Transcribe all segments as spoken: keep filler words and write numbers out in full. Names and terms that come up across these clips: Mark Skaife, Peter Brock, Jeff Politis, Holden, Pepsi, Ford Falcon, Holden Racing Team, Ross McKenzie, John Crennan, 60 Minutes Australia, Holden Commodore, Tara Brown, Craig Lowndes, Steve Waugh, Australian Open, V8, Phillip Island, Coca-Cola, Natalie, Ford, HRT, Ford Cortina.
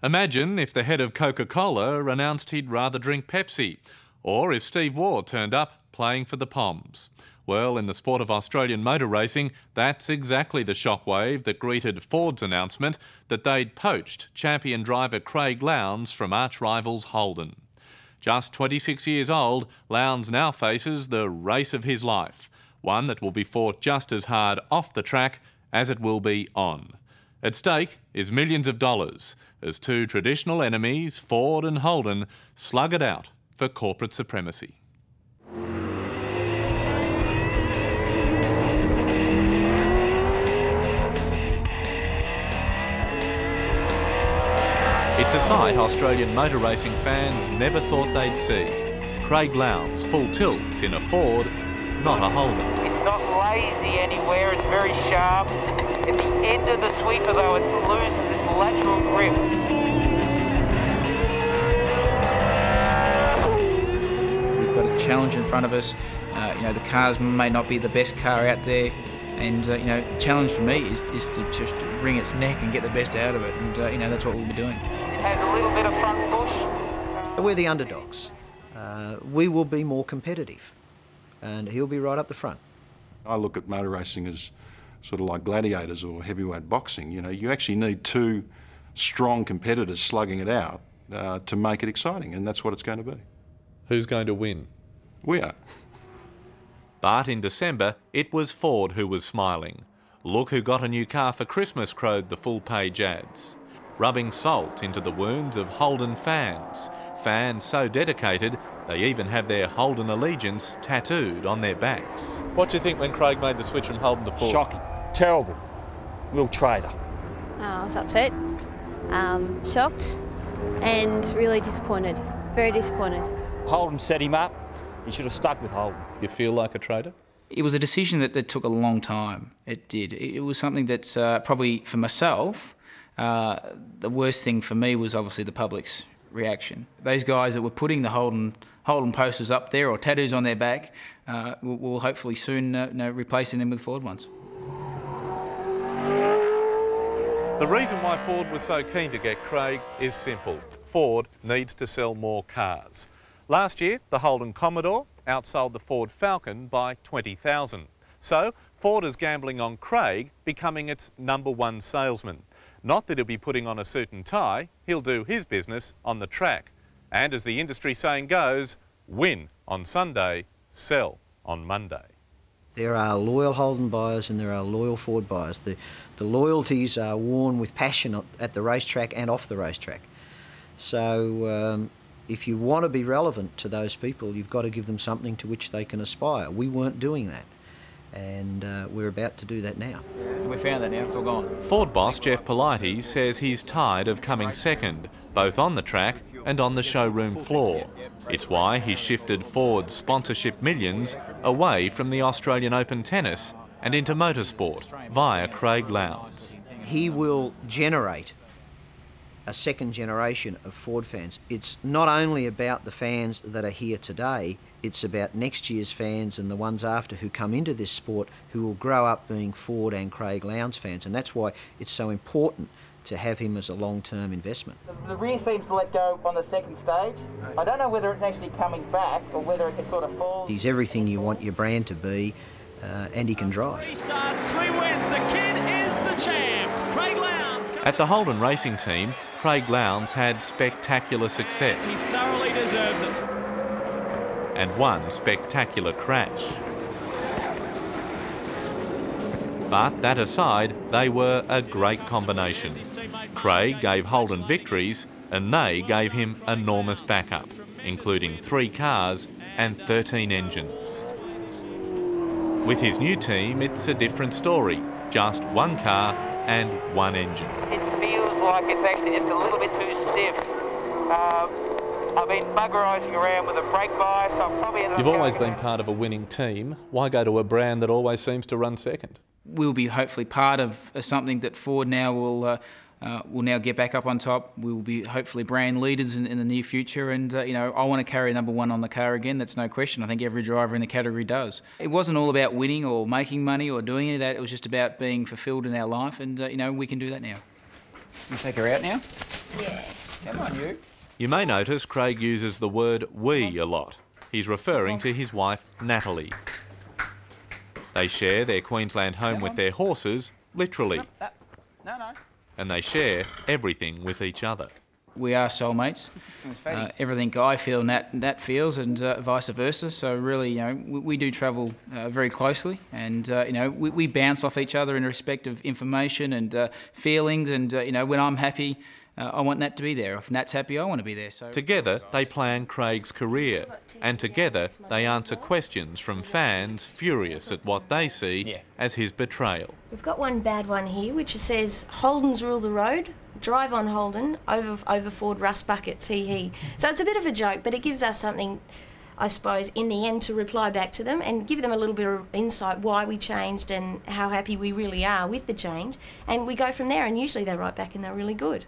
Imagine if the head of Coca-Cola announced he'd rather drink Pepsi, or if Steve Waugh turned up playing for the Poms. Well, in the sport of Australian motor racing, that's exactly the shockwave that greeted Ford's announcement that they'd poached champion driver Craig Lowndes from arch-rivals Holden. Just twenty-six years old, Lowndes now faces the race of his life, one that will be fought just as hard off the track as it will be on. At stake is millions of dollars as two traditional enemies, Ford and Holden, slug it out for corporate supremacy. It's a sight Australian motor racing fans never thought they'd see. Craig Lowndes full tilt in a Ford, not a Holden. It's not lazy anywhere, it's very sharp. At the end of the sweeper, though, it loses its lateral grip. We've got a challenge in front of us. Uh, you know, the cars may not be the best car out there, and uh, you know, the challenge for me is, is to just wring its neck and get the best out of it, and uh, you know, that's what we'll be doing. It has a little bit of front push. We're the underdogs. Uh, we will be more competitive, and he'll be right up the front. I look at motor racing as sort of like gladiators or heavyweight boxing. You know, you actually need two strong competitors slugging it out uh, to make it exciting, and that's what it's going to be. Who's going to win? We are. But in December, it was Ford who was smiling. "Look who got a new car for Christmas," crowed the full-page ads, rubbing salt into the wounds of Holden fans, fans so dedicated they even have their Holden allegiance tattooed on their backs. What do you think when Craig made the switch from Holden to Ford? Shocking. Terrible. Real traitor. Oh, I was upset, um, shocked and really disappointed. Very disappointed. Holden set him up. He should have stuck with Holden. You feel like a traitor? It was a decision that, that took a long time. It did. It, it was something that's uh, probably, for myself, uh, the worst thing for me was obviously the public's reaction. Those guys that were putting the Holden Holden posters up there or tattoos on their back uh, will, will hopefully soon uh, you know, replacing them with Ford ones. The reason why Ford was so keen to get Craig is simple. Ford needs to sell more cars. Last year, the Holden Commodore outsold the Ford Falcon by twenty thousand. So Ford is gambling on Craig becoming its number one salesman. Not that he'll be putting on a suit and tie, he'll do his business on the track. And as the industry saying goes, win on Sunday, sell on Monday. There are loyal Holden buyers and there are loyal Ford buyers. The, the loyalties are worn with passion at the racetrack and off the racetrack. So um, if you want to be relevant to those people, you've got to give them something to which they can aspire. We weren't doing that, and uh, we're about to do that now. We found that now, it's all gone. Ford boss Jeff Politis says he's tired of coming second, both on the track and on the showroom floor. It's why he shifted Ford's sponsorship millions away from the Australian Open tennis and into motorsport via Craig Lowndes. He will generate a second generation of Ford fans. It's not only about the fans that are here today, it's about next year's fans and the ones after who come into this sport who will grow up being Ford and Craig Lowndes fans, and that's why it's so important to have him as a long-term investment. The, the rear seems to let go on the second stage. I don't know whether it's actually coming back or whether it sort of falls. He's everything you want your brand to be, uh, and he can drive. Three starts, three wins, the kid is the champ. Craig Lowndes. At the Holden Racing Team, Craig Lowndes had spectacular success. He thoroughly deserves it. And one spectacular crash. But that aside, they were a great combination. Craig gave Holden victories and they gave him enormous backup, including three cars and thirteen engines. With his new team, it's a different story. Just one car and one engine. It feels like it's actually it's a little bit too stiff. Uh, I've been buggerising around with a brake bias, so I'm probably... You've always been part of a winning team. Why go to a brand that always seems to run second? We'll be hopefully part of something that Ford now will uh, uh, will now get back up on top. We'll be hopefully brand leaders in, in the near future, and uh, you know, I want to carry number one on the car again. That's no question. I think every driver in the category does. It wasn't all about winning or making money or doing any of that. It was just about being fulfilled in our life, and uh, you know, we can do that now. You take her out now. Yeah. Come on, you. You may notice Craig uses the word we a lot. He's referring to his wife, Natalie. They share their Queensland home with their horses, literally. No, no. And they share everything with each other. We are soulmates. Uh, everything I feel, Nat, Nat feels, and uh, vice versa. So really, you know, we, we do travel uh, very closely, and uh, you know, we, we bounce off each other in respect of information and uh, feelings. And uh, you know, when I'm happy, uh, I want Nat to be there. If Nat's happy, I want to be there. So together, they plan Craig's career, and together they answer questions from fans furious at what they see yeah. as his betrayal. We've got one bad one here, which says Holden's rule the road. Drive on Holden, over over Ford rust buckets, hee hee. So it's a bit of a joke, but it gives us something, I suppose, in the end to reply back to them and give them a little bit of insight why we changed and how happy we really are with the change. And we go from there, and usually they're right back and they're really good.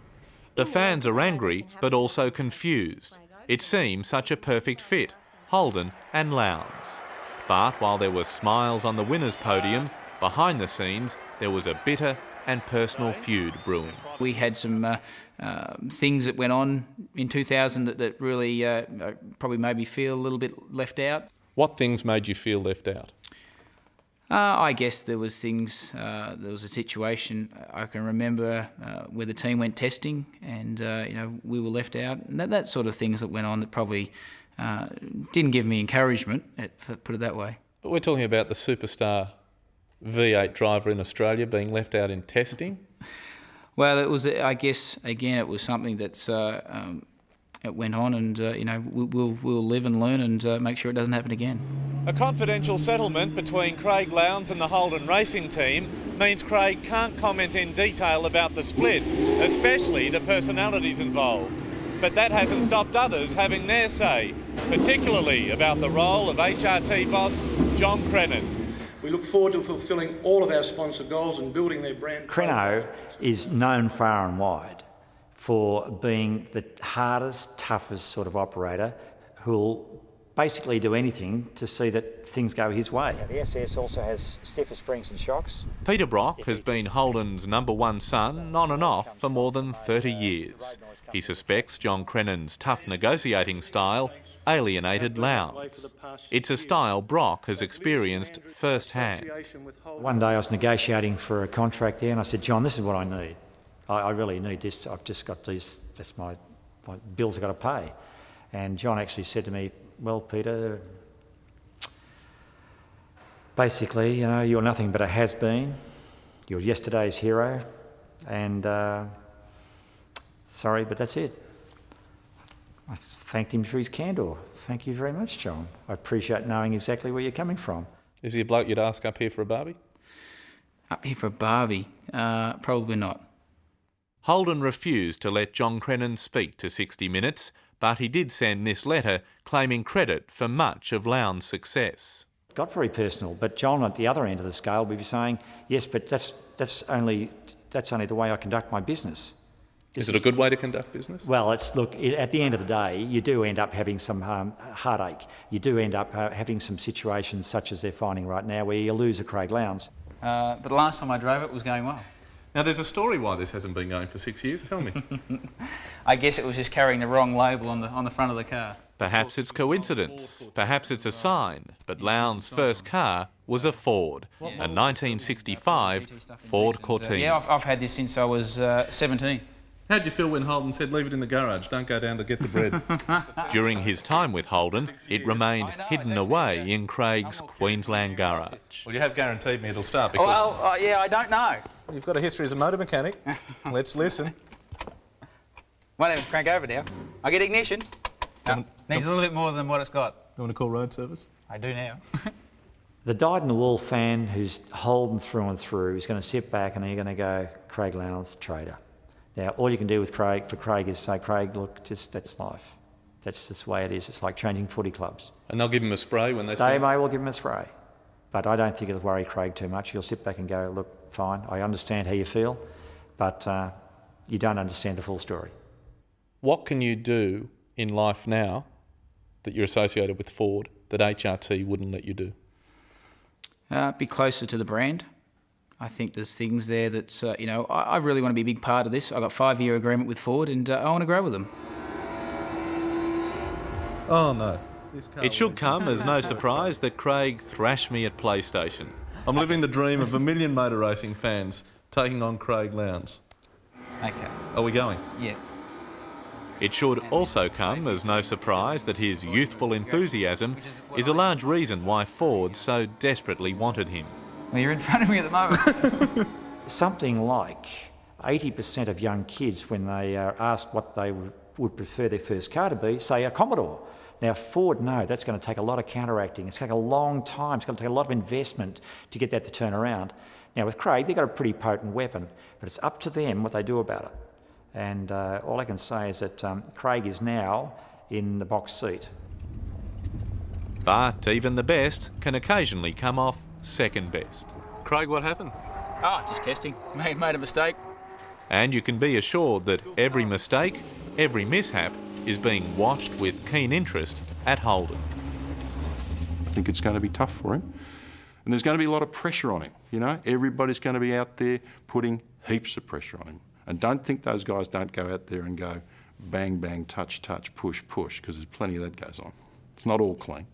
The fans are angry, but also confused. It seemed such a perfect fit, Holden and Lowndes. But while there were smiles on the winners' podium, behind the scenes there was a bitter and personal feud brewing. We had some uh, uh, things that went on in two thousand that, that really uh, probably made me feel a little bit left out. What things made you feel left out? Uh, I guess there was things, uh, there was a situation I can remember uh, where the team went testing and uh, you know, we were left out, and that, that sort of things that went on that probably uh, didn't give me encouragement, at, put it that way. But we're talking about the superstar V eight driver in Australia being left out in testing? Well, it was, I guess, again, it was something that's uh, um, it went on, and uh, you know, we'll we'll live and learn and uh, make sure it doesn't happen again. A confidential settlement between Craig Lowndes and the Holden Racing Team means Craig can't comment in detail about the split, especially the personalities involved. But that hasn't stopped others having their say, particularly about the role of H R T boss John Crennan. We look forward to fulfilling all of our sponsor goals and building their brand. Creno is known far and wide for being the hardest, toughest sort of operator who'll basically do anything to see that things go his way. Yeah, the S S also has stiffer springs and shocks. Peter Brock has been Holden's number one son on and off for more than thirty years. He suspects John Crennan's tough negotiating style alienated Lowndes. It's a style Brock has experienced firsthand. One day I was negotiating for a contract there and I said, John, this is what I need. I, I really need this. I've just got these, that's my, my bills I've got to pay. And John actually said to me, well, Peter, basically, you know, you're nothing but a has-been. You're yesterday's hero. And uh, sorry, but that's it. I thanked him for his candour. Thank you very much, John. I appreciate knowing exactly where you're coming from. Is he a bloke you'd ask up here for a barbie? Up here for a barbie? Uh, probably not. Holden refused to let John Crennan speak to sixty minutes, but he did send this letter claiming credit for much of Lowndes' success. It got very personal, but John at the other end of the scale would be saying, yes, but that's, that's, only, that's only the way I conduct my business. Is it a good way to conduct business? Well, it's, look, at the end of the day, you do end up having some um, heartache. You do end up uh, having some situations such as they're finding right now where you lose a Craig Lowndes. Uh, but the last time I drove it was going well. Now, there's a story why this hasn't been going for six years. Tell me. I guess it was just carrying the wrong label on the, on the front of the car. Perhaps it's coincidence, perhaps it's a sign, but Lowndes' first car was a Ford, a nineteen sixty-five Ford Cortina. Yeah, I've, I've had this since I was uh, seventeen. How did you feel when Holden said, leave it in the garage, don't go down to get the bread? During his time with Holden, it remained know, hidden away in Craig's Queensland garage. Well, you have guaranteed me it'll start because... Well, oh, oh, yeah, I don't know. You've got a history as a motor mechanic. Let's listen. Won't even crank over now. I get ignition. No, needs a little bit more than what it's got. You want to call road service? I do now. The dyed-in-the-wool fan who's Holden through and through is going to sit back and you're going to go, Craig Lowndes, traitor. Now, all you can do with Craig, for Craig is say, Craig, look, just that's life. That's just the way it is. It's like changing footy clubs. And they'll give him a spray when they say... They may well give him a spray. But I don't think it'll worry Craig too much. He'll sit back and go, look, fine, I understand how you feel, but uh, you don't understand the full story. What can you do in life now that you're associated with Ford that H R T wouldn't let you do? Uh, be closer to the brand. I think there's things there that, uh, you know, I, I really want to be a big part of this. I've got a five-year agreement with Ford and uh, I want to grow with them. Oh, no. It should come as no surprise that Craig thrashed me at PlayStation. I'm living the dream of a million motor racing fans taking on Craig Lowndes. Okay. Are we going? Yeah. It should also come as no surprise that his youthful enthusiasm is a large reason why Ford so desperately wanted him. Well, you're in front of me at the moment. Something like eighty percent of young kids, when they are asked what they would prefer their first car to be, say a Commodore. Now, Ford, no, that's going to take a lot of counteracting. It's going to take a long time. It's going to take a lot of investment to get that to turn around. Now, with Craig, they've got a pretty potent weapon, but it's up to them what they do about it. And uh, all I can say is that um, Craig is now in the box seat. But even the best can occasionally come off second best. Craig, what happened? Ah, oh, just testing. Made, made a mistake. And you can be assured that every mistake, every mishap, is being watched with keen interest at Holden. I think it's going to be tough for him. And there's going to be a lot of pressure on him, you know? Everybody's going to be out there putting heaps of pressure on him. And don't think those guys don't go out there and go bang, bang, touch, touch, push, push, because there's plenty of that goes on. It's not all clean.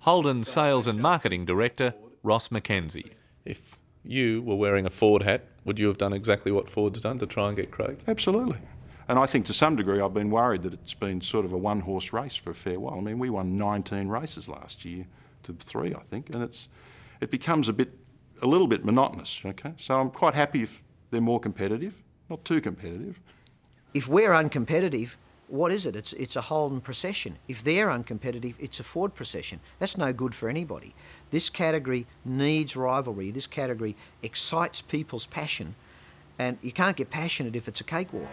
Holden Sales and Marketing Director, Ross McKenzie. If you were wearing a Ford hat, would you have done exactly what Ford's done to try and get Craig? Absolutely. And I think to some degree I've been worried that it's been sort of a one-horse race for a fair while. I mean, we won nineteen races last year to three, I think, and it's it becomes a bit, a little bit monotonous, okay? So I'm quite happy if they're more competitive, not too competitive. If we're uncompetitive, what is it? It's, it's a Holden procession. If they're uncompetitive, it's a Ford procession. That's no good for anybody. This category needs rivalry. This category excites people's passion, and you can't get passionate if it's a cakewalk.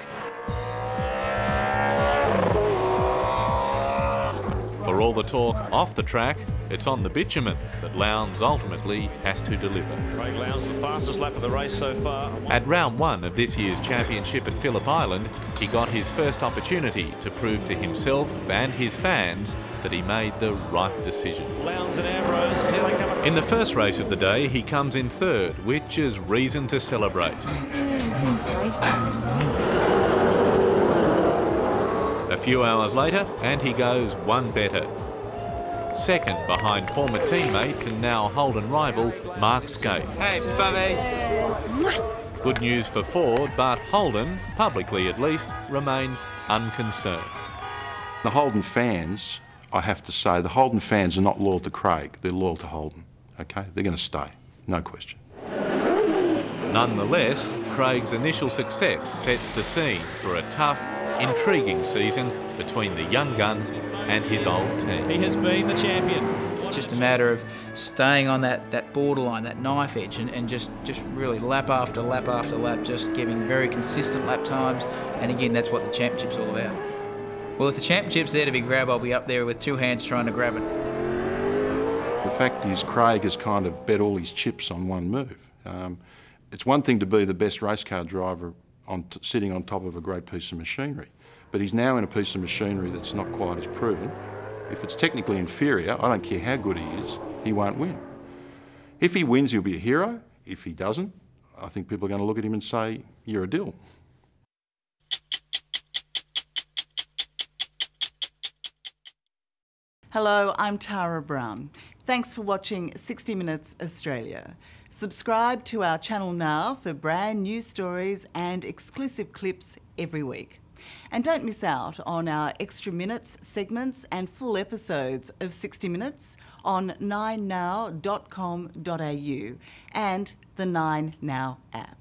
For all the talk off the track, it's on the bitumen that Lowndes ultimately has to deliver. Craig Lowndes, the fastest lap of the race so far. At round one of this year's championship at Phillip Island, he got his first opportunity to prove to himself and his fans that he made the right decision. Lowndes and Ambrose, here they come. In the first race of the day, he comes in third, which is reason to celebrate. A few hours later, and he goes one better. Second behind former teammate and now Holden rival, Mark Skaife. Hey, Bubby! Good news for Ford, but Holden, publicly at least, remains unconcerned. The Holden fans, I have to say, the Holden fans are not loyal to Craig. They're loyal to Holden, OK? They're going to stay, no question. Nonetheless, Craig's initial success sets the scene for a tough, intriguing season between the young gun and his old team. He has been the champion. It's just a matter of staying on that, that borderline, that knife edge, and, and just, just really lap after lap after lap, just giving very consistent lap times. And again, that's what the championship's all about. Well, if the championship's there to be grabbed, I'll be up there with two hands trying to grab it. The fact is, Craig has kind of bet all his chips on one move. Um, it's one thing to be the best race car driver On t sitting on top of a great piece of machinery. But he's now in a piece of machinery that's not quite as proven. If it's technically inferior, I don't care how good he is, he won't win. If he wins, he'll be a hero. If he doesn't, I think people are going to look at him and say, you're a dill. Hello, I'm Tara Brown. Thanks for watching sixty minutes Australia. Subscribe to our channel now for brand new stories and exclusive clips every week. And don't miss out on our extra minutes, segments and full episodes of sixty minutes on nine now dot com dot A U and the nine now app.